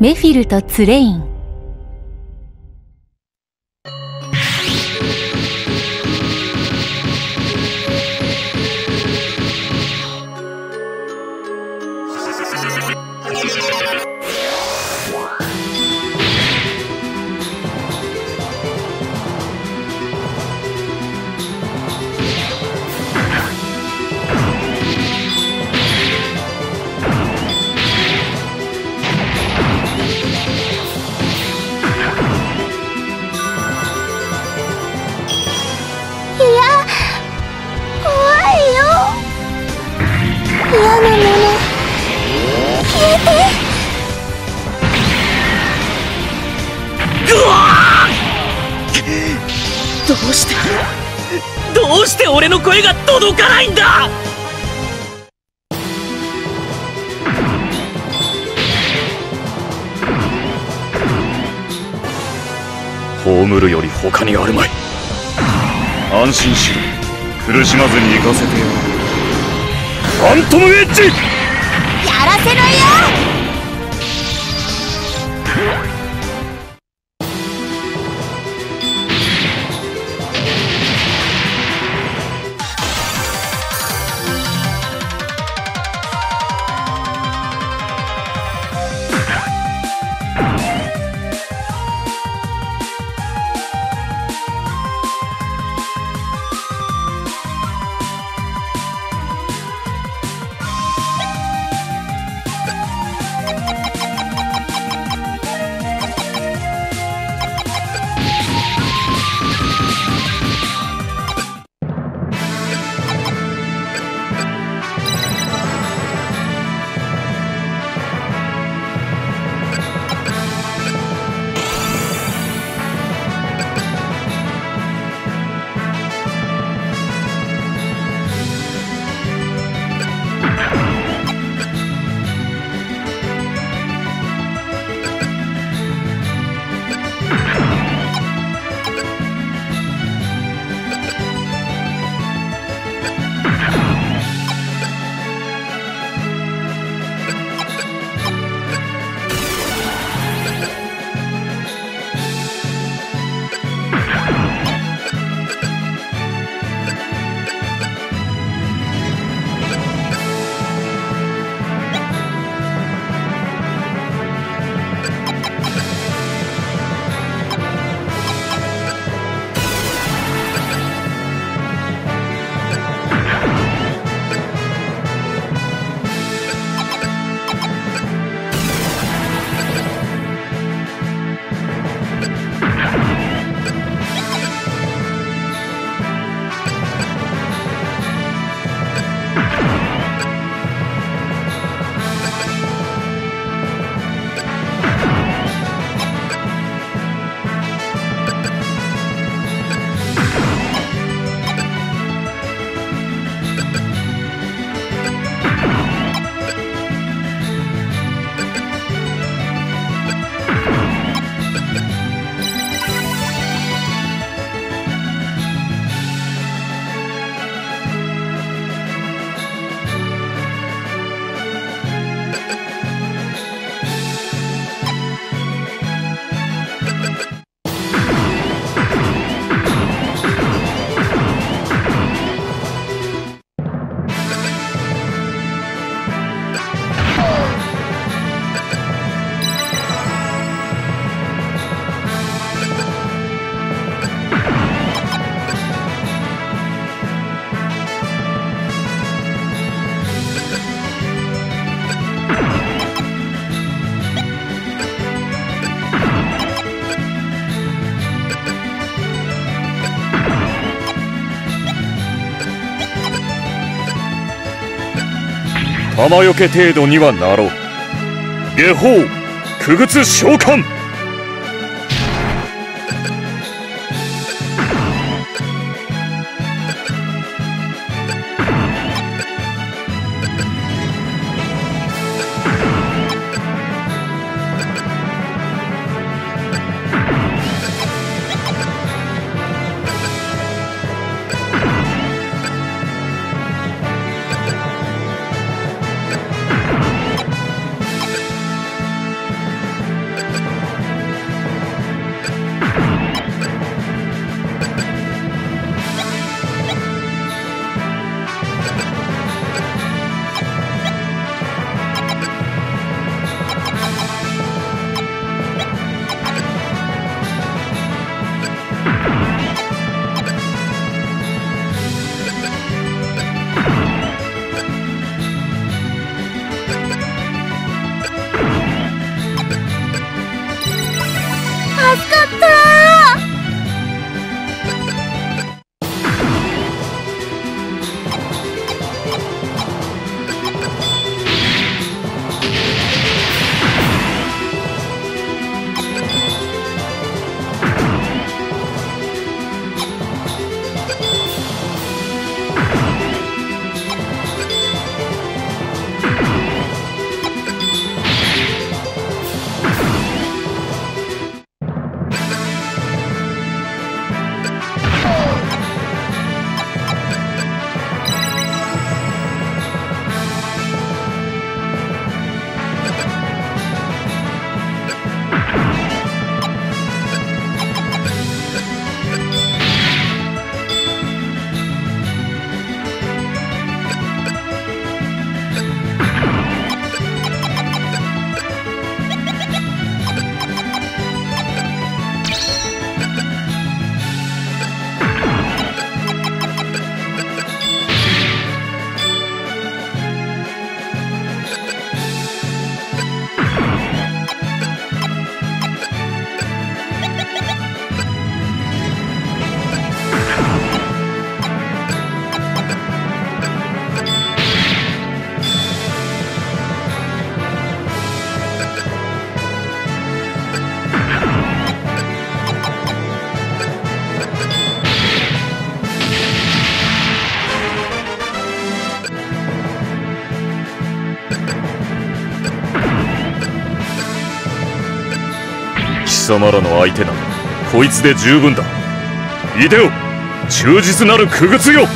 メフィルとツレイン。どうして俺の声が届かないんだ。葬るより他にあるまい。安心しろ、苦しまずに行かせてやる。ファントムエッジやらせないよ。玉よけ程度にはなろう。下方傀儡召喚。貴様らの相手ならこいつで十分だ。いでよ、忠実なる傀儡よ。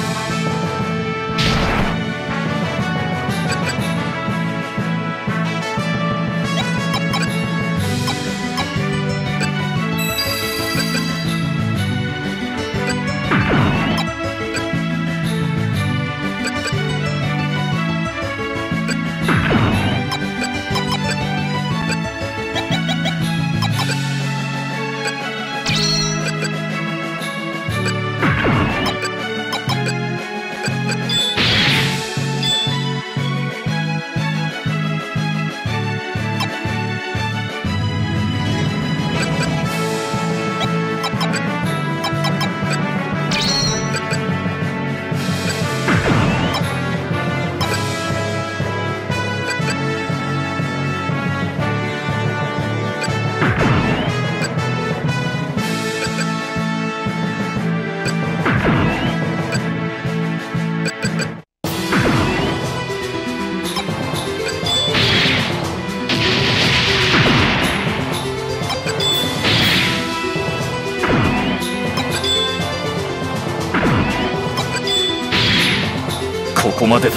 ここまでだ。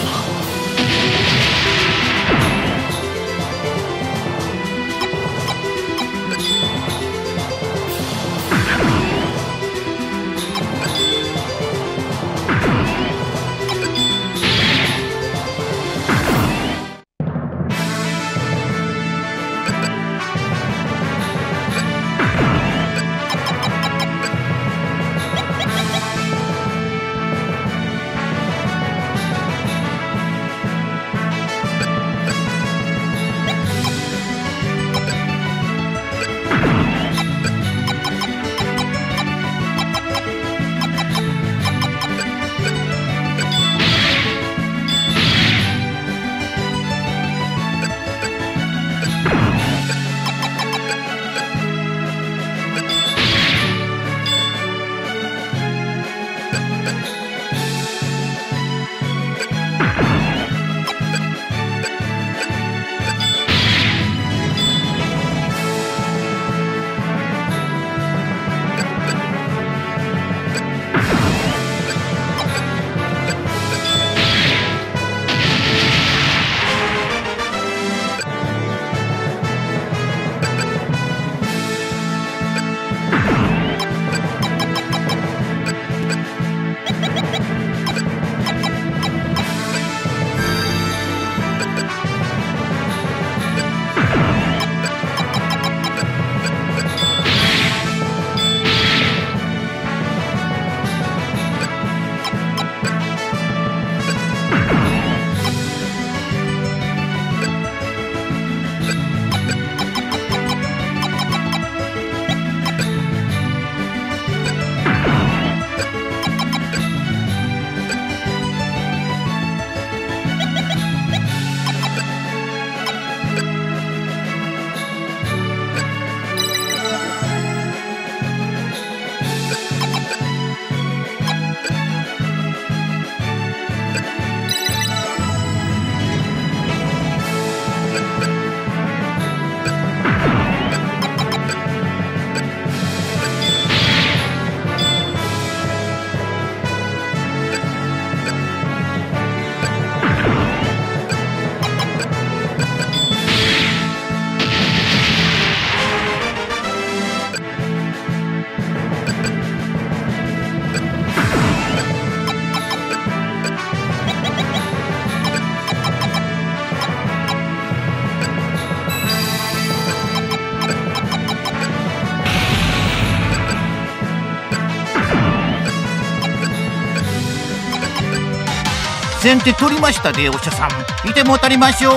先手取りましたでおしゃさん、いてもたりましょう。あ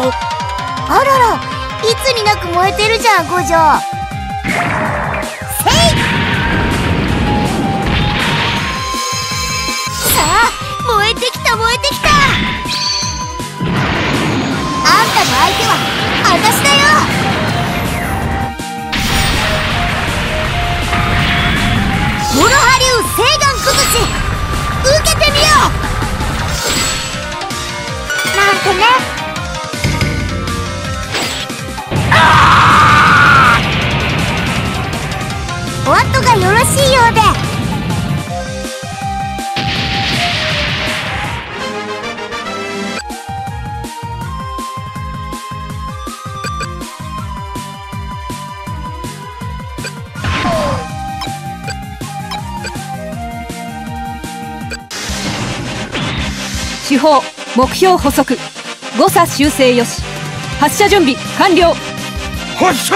らら、いつになく燃えてるじゃん五条。せい！さあ、燃えてきた燃えてきた。あんたの相手は私だよ。モノハ流誓願崩し、受けてみよう。なんてね。お後がよろしいようで。手法目標補足誤差修正よし。発射準備完了。発射。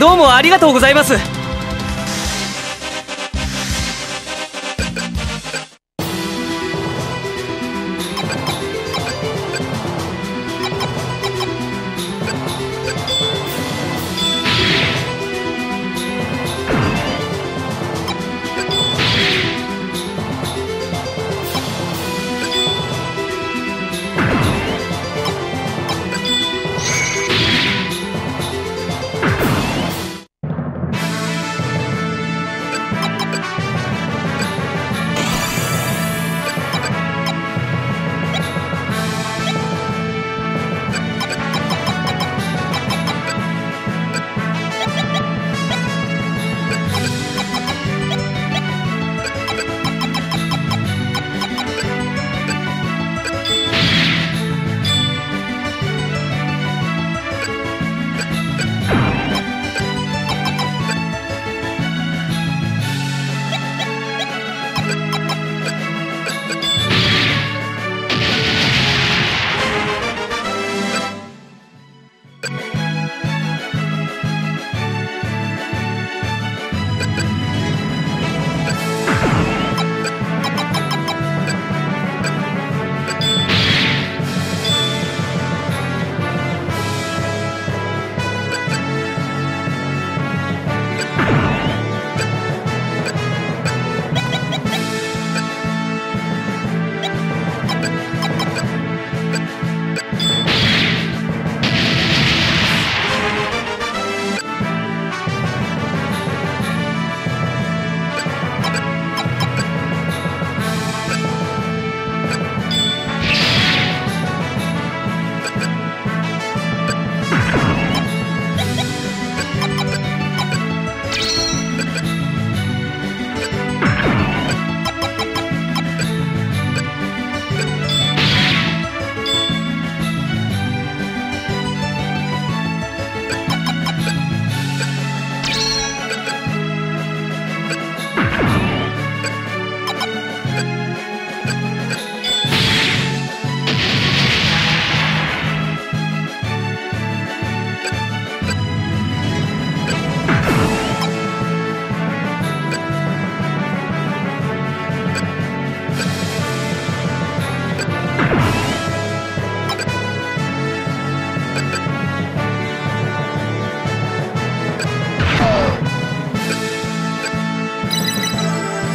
どうもありがとうございます。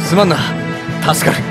すまんな、助かる。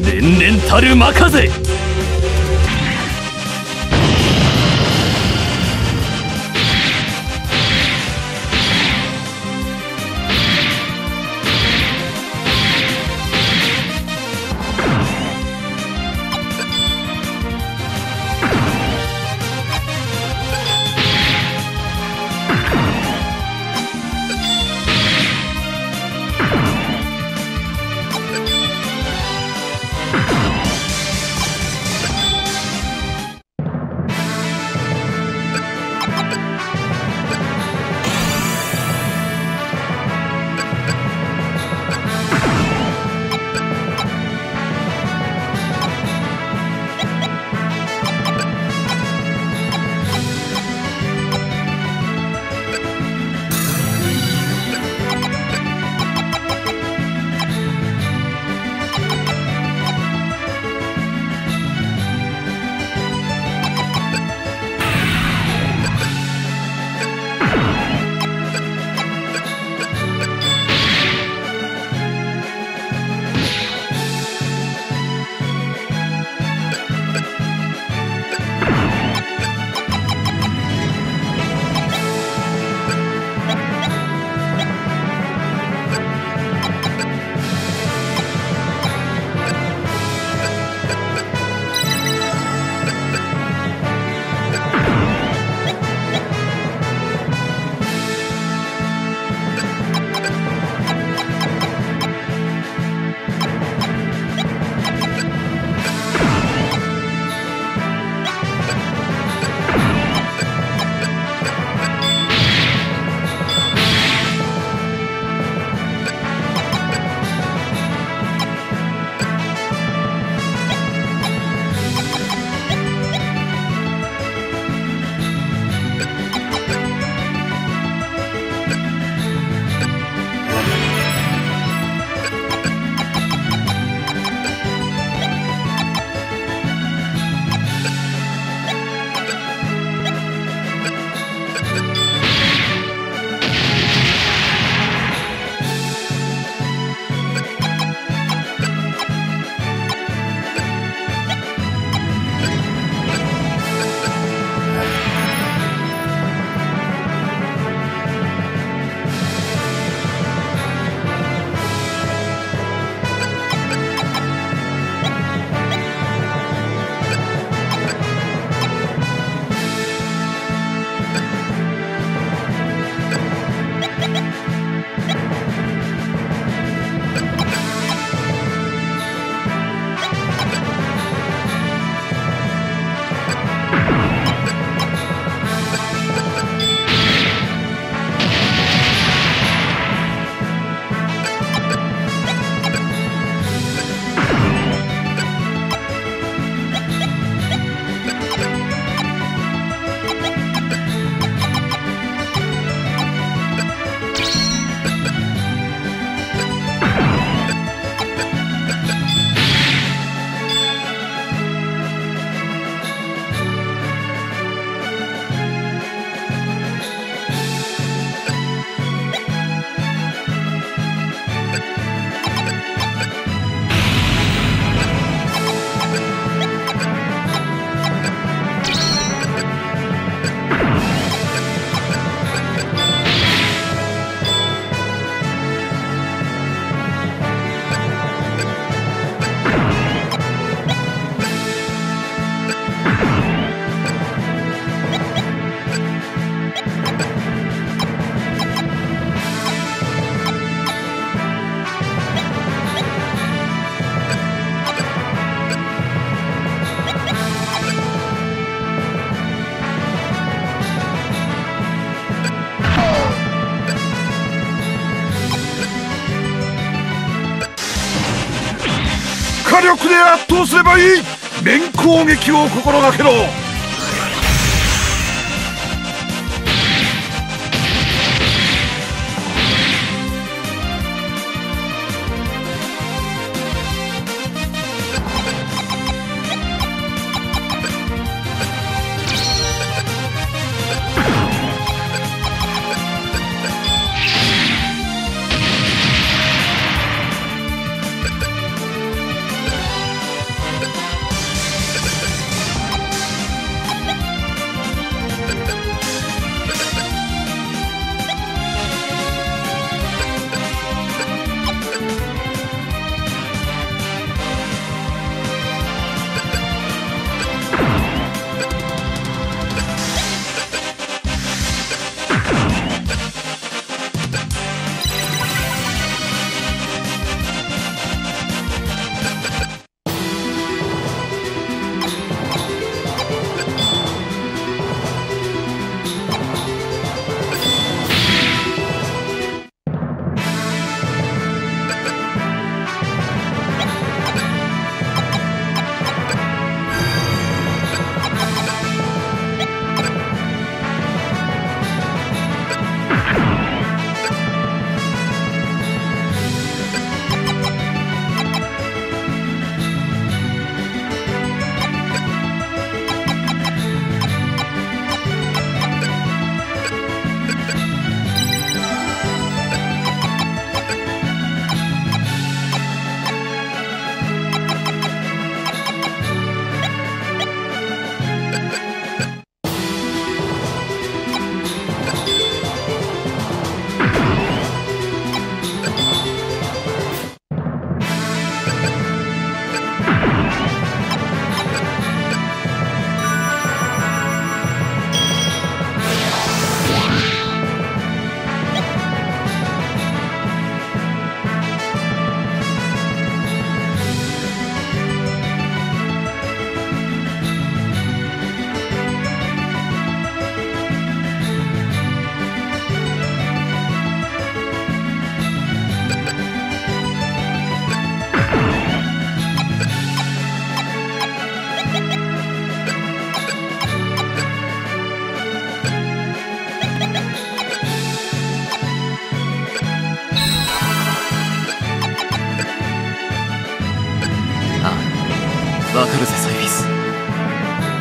連々たる魔風。どうすればいい？面攻撃を心がけろ。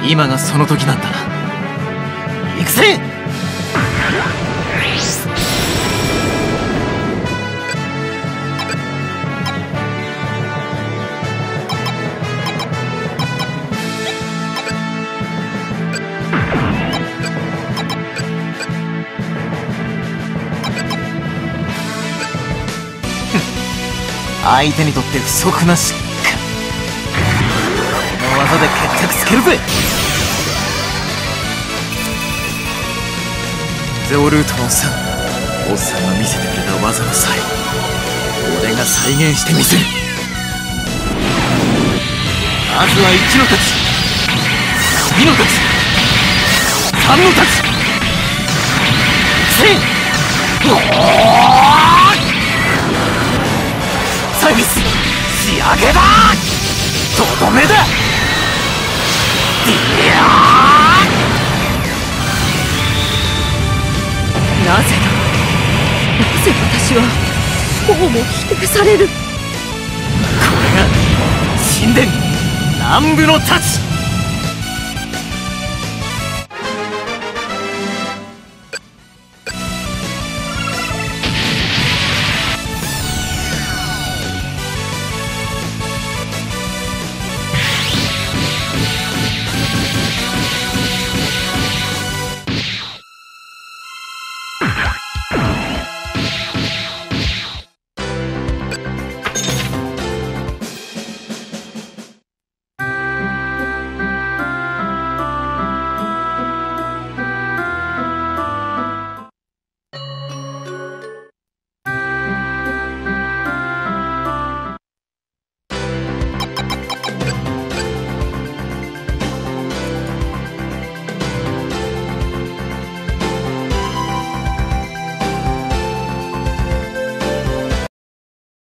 今がその時なんだな。行くぜ。相手にとって不足なしか。この技で決着つけるぜ。ゼオルートのおっさん、が見せてくれた技の際、俺が再現してみせる。まずは1の立ち、2の立ち、3の立ち、せーのサービス仕上げだ。とどめだ。いやー、なぜ私はもう否定される。これが神殿南部の太刀。